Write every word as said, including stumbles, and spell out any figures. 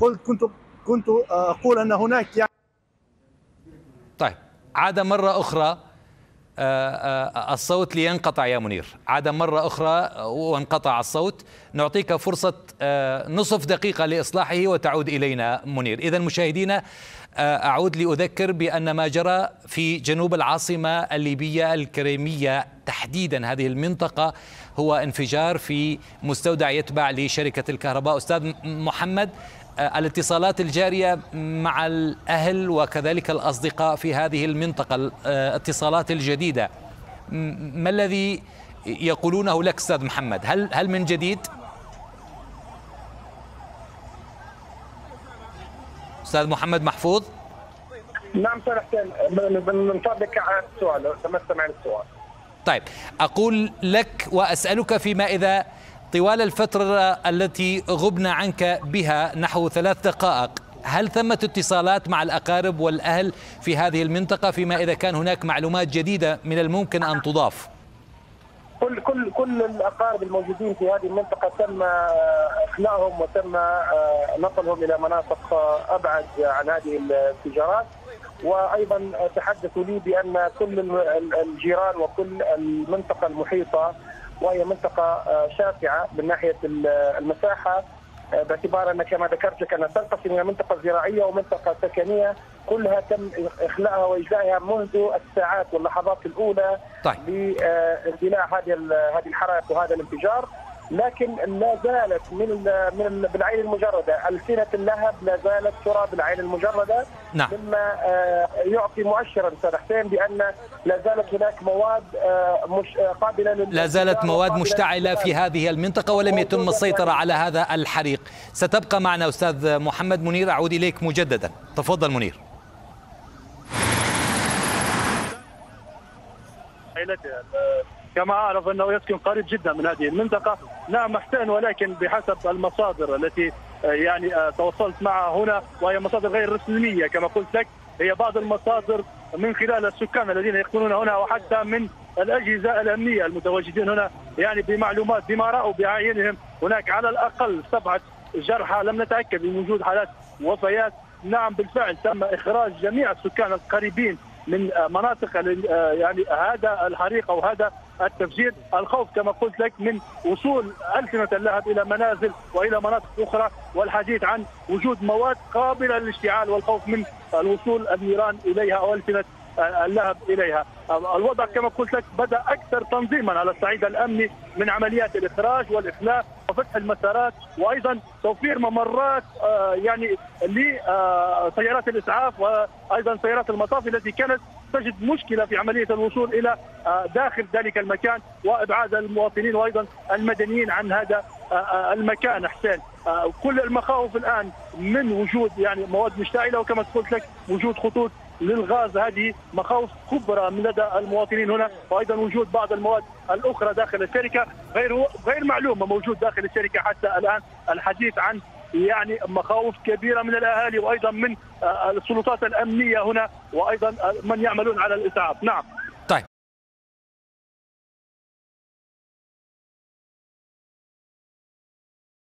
قلت كنت كنت اقول ان هناك يعني. طيب عاد مره اخرى الصوت لينقطع يا منير، عاد مرة أخرى وانقطع الصوت. نعطيك فرصة نصف دقيقة لإصلاحه وتعود إلينا منير. إذن مشاهدينا أعود لأذكر بأن ما جرى في جنوب العاصمة الليبية الكريمية تحديدا، هذه المنطقة، هو انفجار في مستودع يتبع لشركة الكهرباء. أستاذ محمد، الاتصالات الجارية مع الأهل وكذلك الأصدقاء في هذه المنطقة، الاتصالات الجديدة، ما الذي يقولونه لك أستاذ محمد؟ هل هل من جديد؟ أستاذ محمد محفوظ؟ نعم سامح حسين، بنطبق على السؤال لو سمحت معي السؤال. طيب أقول لك وأسألك فيما إذا طوال الفترة التي غبنا عنك بها نحو ثلاث دقائق، هل ثمت اتصالات مع الأقارب والأهل في هذه المنطقة فيما إذا كان هناك معلومات جديدة من الممكن أن تضاف؟ كل كل كل الأقارب الموجودين في هذه المنطقة تم إخلاءهم وتم نقلهم إلى مناطق أبعد عن هذه الانفجارات، وأيضا تحدثوا لي بأن كل الجيران وكل المنطقة المحيطة، وهي منطقة شاسعة من ناحية المساحة، باعتبار أن كما ذكرت لك أنها تنقسم إلى منطقة زراعية ومنطقة سكنية، كلها تم إخلاءها وإجلائها منذ الساعات واللحظات الأولى لاندلاع هذه هذه الحرائق وهذا الانفجار. لكن لا زالت من من بالعين المجردة ألسنة اللهب، لا زالت ترى بالعين المجردة. نعم. مما يعطي مؤشرا أستاذ حسين بأن لا زالت هناك مواد مش قابلة لل لا زالت مواد مشتعلة في هذه المنطقة ولم يتم السيطرة على هذا الحريق. ستبقى معنا أستاذ محمد. منير أعود إليك مجددا، تفضل منير. كما أعرف أنه يسكن قريب جدا من هذه المنطقة. نعم حسين، ولكن بحسب المصادر التي يعني تواصلت معها هنا، وهي مصادر غير رسمية كما قلت لك، هي بعض المصادر من خلال السكان الذين يقولون هنا وحتى من الأجهزة الأمنية المتواجدين هنا، يعني بمعلومات بما رأوا بأعينهم، هناك على الأقل سبعة جرحى، لم نتأكد من وجود حالات وفيات. نعم بالفعل تم إخراج جميع السكان القريبين من مناطق يعني هذا الحريق او هذا التفجير. الخوف كما قلت لك من وصول ألسنة اللهب الى منازل والى مناطق اخرى، والحديث عن وجود مواد قابلة للاشتعال، والخوف من الوصول النيران اليها او ألسنة اللهب اليها. الوضع كما قلت لك بدا اكثر تنظيما على الصعيد الامني من عمليات الاخراج والاخلاء وفتح المسارات، وايضا توفير ممرات يعني لسيارات الاسعاف، وايضا سيارات المطافي التي كانت تجد مشكله في عمليه الوصول الى داخل ذلك المكان، وابعاد المواطنين وايضا المدنيين عن هذا المكان. حسين، كل المخاوف الان من وجود يعني مواد مشتعله، وكما قلت لك وجود خطوط للغاز، هذه مخاوف كبرى من لدى المواطنين هنا، وايضا وجود بعض المواد الاخرى داخل الشركه غير غير معلومه موجود داخل الشركه حتى الان. الحديث عن يعني مخاوف كبيره من الاهالي وايضا من السلطات الامنيه هنا، وايضا من يعملون على الاسعاف. نعم.